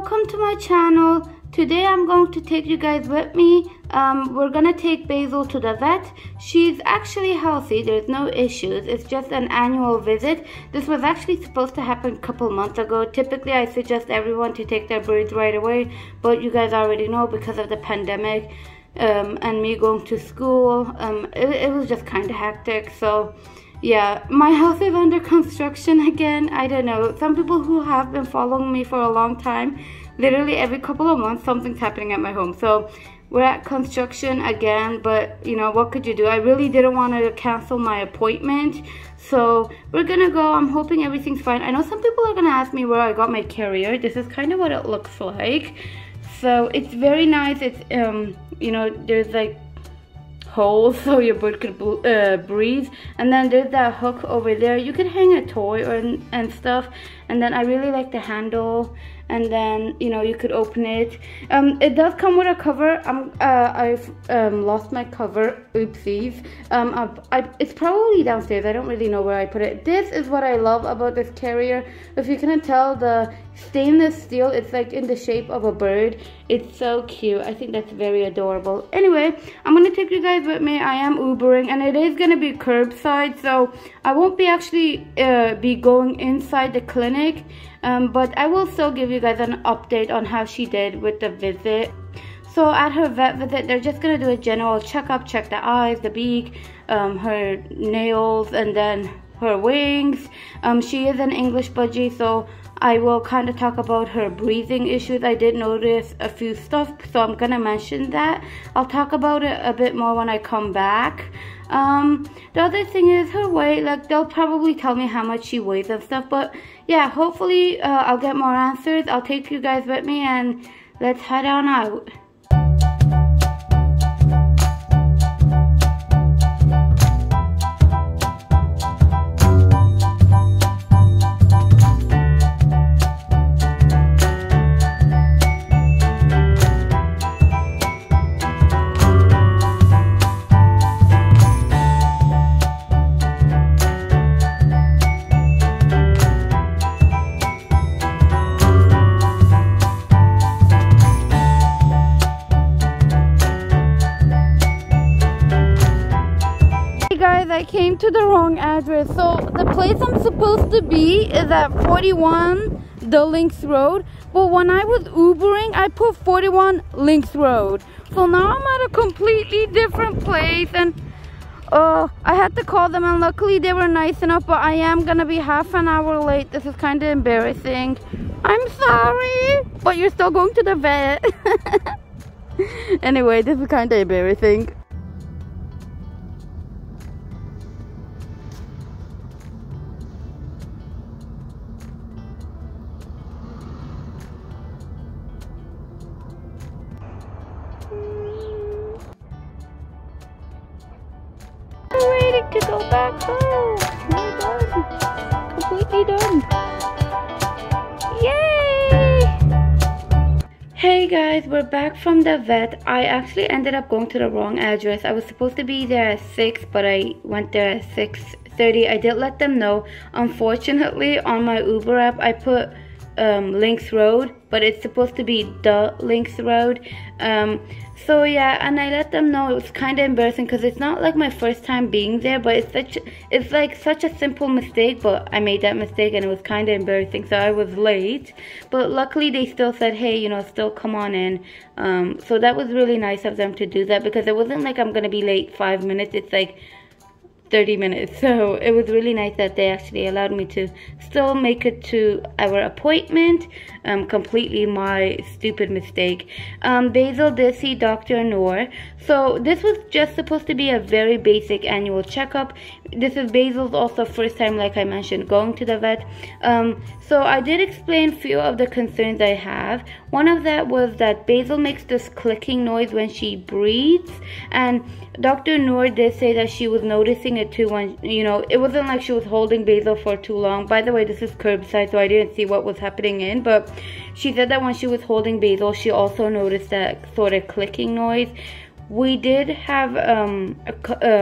welcome to my channel. Today I'm going to take you guys with me. We're gonna take Basil to the vet. She's actually healthy, there's no issues. It's just an annual visit. This was actually supposed to happen a couple months ago. Typically I suggest everyone to take their birds right away, but you guys already know because of the pandemic and me going to school, it was just kind of hectic. So yeah, my house is under construction again. I don't know, some people who have been following me for a long time, literally every couple of months something's happening at my home. So we're at construction again, but you know, what could you do? I really didn't want to cancel my appointment, so we're gonna go. I'm hoping everything's fine. I know some people are gonna ask me where I got my carrier. This is kind of what it looks like. So it's very nice. It's you know, there's like hole so your bird could breathe, and then there's that hook over there. You could hang a toy or and stuff, and then I really like the handle, and then you know, you could open it. It does come with a cover. I've lost my cover, oopsies. It's probably downstairs. I don't really know where I put it. This is what I love about this carrier. If you couldn't tell, the stainless steel, it's like in the shape of a bird. It's so cute. I think that's very adorable. Anyway, I'm gonna take you guys with me. I am Ubering, and it is gonna be curbside, so I won't be actually be going inside the clinic, but I will still give you guys an update on how she did with the visit. So at her vet visit, they're just gonna do a general checkup, check the eyes, the beak, her nails, and then her wings. She is an English budgie, so I will kind of talk about her breathing issues. I did notice a few stuff, so I'm gonna mention that. I'll talk about it a bit more when I come back. The other thing is her weight. Like, they'll probably tell me how much she weighs and stuff, but yeah, hopefully I'll get more answers. I'll take you guys with me, and let's head on out. I came to the wrong address. So the place I'm supposed to be is at 41 the Links Road, but when I was Ubering, I put 41 Links Road. So now I'm at a completely different place, and I had to call them, and luckily they were nice enough, but I am gonna be half an hour late. This is kind of embarrassing. I'm sorry, but you're still going to the vet. Anyway, this is kind of embarrassing. To go back home. We're done. Completely done. Yay! Hey guys, we're back from the vet. I actually ended up going to the wrong address. I was supposed to be there at 6, but I went there at 6:30. I did let them know. Unfortunately, on my Uber app, I put Links Road, but it's supposed to be the Links Road. So yeah, and I let them know. It was kind of embarrassing because it's not like my first time being there, but it's like such a simple mistake, but I made that mistake and it was kind of embarrassing, so I was late. But luckily they still said, hey, you know, still come on in. So that was really nice of them to do that, because it wasn't like I'm gonna be late 5 minutes. It's like 30 minutes, so it was really nice that they actually allowed me to still make it to our appointment. Completely my stupid mistake. Basil did see Dr. Noor. So this was just supposed to be a very basic annual checkup. This is Basil's also first time, like I mentioned, going to the vet. So I did explain few of the concerns I have. One of that was that Basil makes this clicking noise when she breathes, and Dr. Noor did say that she was noticing it too when, you know, it wasn't like she was holding Basil for too long. By the way, this is curbside, so I didn't see what was happening in, but she said that when she was holding Basil, she also noticed that sort of clicking noise. We did have a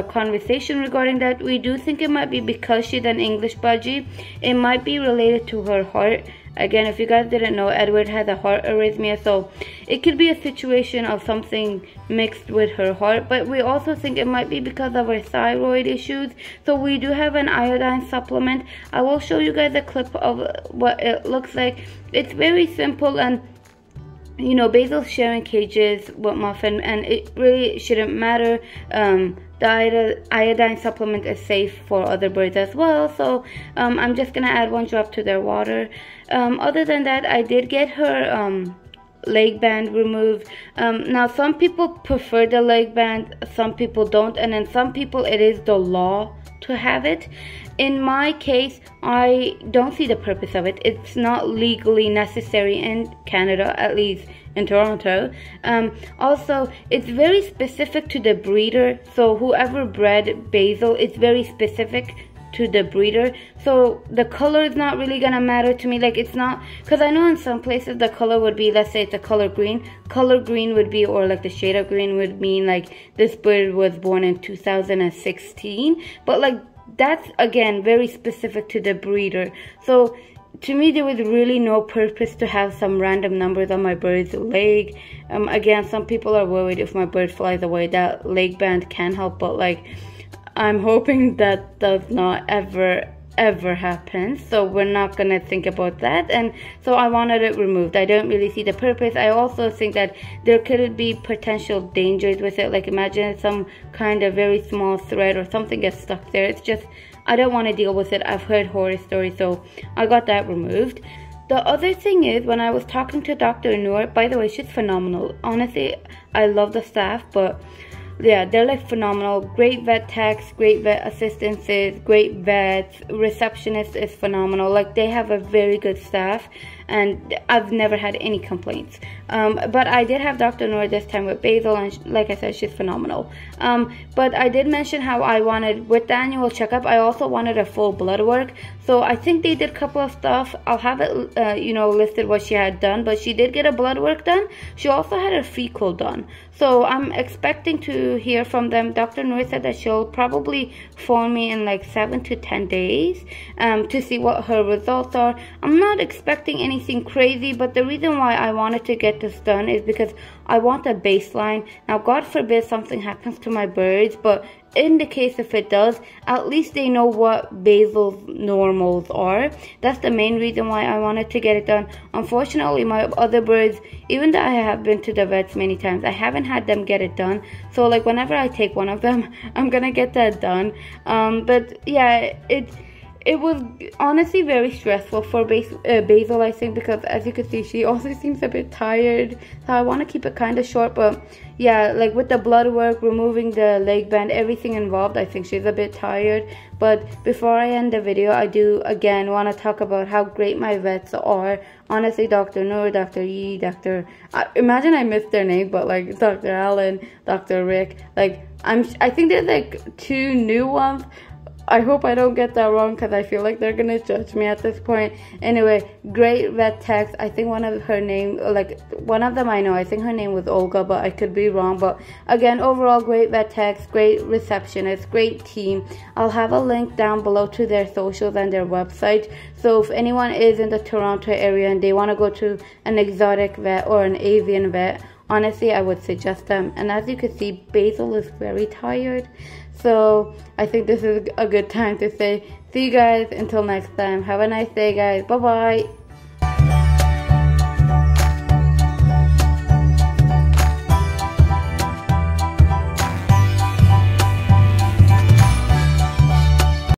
conversation regarding that. We do think it might be because she's an English budgie. It might be related to her heart Again, if you guys didn't know, Edward has a heart arrhythmia, so it could be a situation of something mixed with her heart, but we also think it might be because of her thyroid issues. So we do have an iodine supplement. I will show you guys a clip of what it looks like. It's very simple, and you know, Basil's sharing cages with Muffin, and it really shouldn't matter. The iodine supplement is safe for other birds as well, so I'm just gonna add 1 drop to their water. Other than that, I did get her leg band removed. Now, some people prefer the leg band, some people don't, and then some people it is the law to have it. In my case, I don't see the purpose of it. It's not legally necessary in Canada, at least in Toronto. Also, it's very specific to the breeder, so whoever bred Basil, it's very specific to the breeder, so the color is not really gonna matter to me. Like, it's not, because I know in some places the color would be, let's say it's a color green, would be, or like the shade of green would mean like this bird was born in 2016, but like that's again very specific to the breeder. So to me, there was really no purpose to have some random numbers on my bird's leg. Again, some people are worried if my bird flies away, that leg band can help, but like I'm hoping that does not ever happen, so we're not gonna think about that. And so I wanted it removed. I don't really see the purpose. I also think that there could be potential dangers with it, like imagine some kind of very small thread or something gets stuck there. It's just, I don't want to deal with it. I've heard horror stories, so I got that removed. The other thing is, when I was talking to Dr. Noor, by the way, she's phenomenal, honestly. I love the staff, but yeah, they're like phenomenal. Great vet techs, great vet assistances, great vets, receptionist is phenomenal. Like, they have a very good staff, and I've never had any complaints. But I did have Dr. Noor this time with Basil, and like I said, she's phenomenal. But I did mention how I wanted, with the annual checkup, I also wanted a full blood work. So I think they did a couple of stuff. I'll have it, you know, listed what she had done, but she did get a blood work done. She also had her fecal done. So I'm expecting to hear from them. Dr. Noor said that she'll probably phone me in like 7 to 10 days to see what her results are. I'm not expecting anything crazy, but the reason why I wanted to get this done is because I want a baseline. Now, God forbid something happens to my birds, but in the case if it does, at least they know what Basil's normals are. That's the main reason why I wanted to get it done. Unfortunately, my other birds, even though I have been to the vets many times, I haven't had them get it done. So like whenever I take one of them, I'm gonna get that done. But yeah, it was honestly very stressful for Basil, I think, because as you can see, she also seems a bit tired. So I want to keep it kind of short, but yeah, like with the blood work, removing the leg band, everything involved, I think she's a bit tired. But before I end the video, I do again want to talk about how great my vets are. Honestly, Dr. Noor, Dr. Yi, imagine I missed their name, but like Dr. Allen, Dr. Rick, like I think there's like 2 new ones. I hope I don't get that wrong, because I feel like they're gonna judge me at this point. Anyway, great vet techs. I think one of them, I know, I think her name was Olga, but I could be wrong. But again, overall, great vet techs, great receptionists, great team. I'll have a link down below to their socials and their website. So if anyone is in the Toronto area and they want to go to an exotic vet or an avian vet, honestly, I would suggest them. And as you can see, Basil is very tired. So I think this is a good time to say see you guys until next time. Have a nice day, guys. Bye-bye.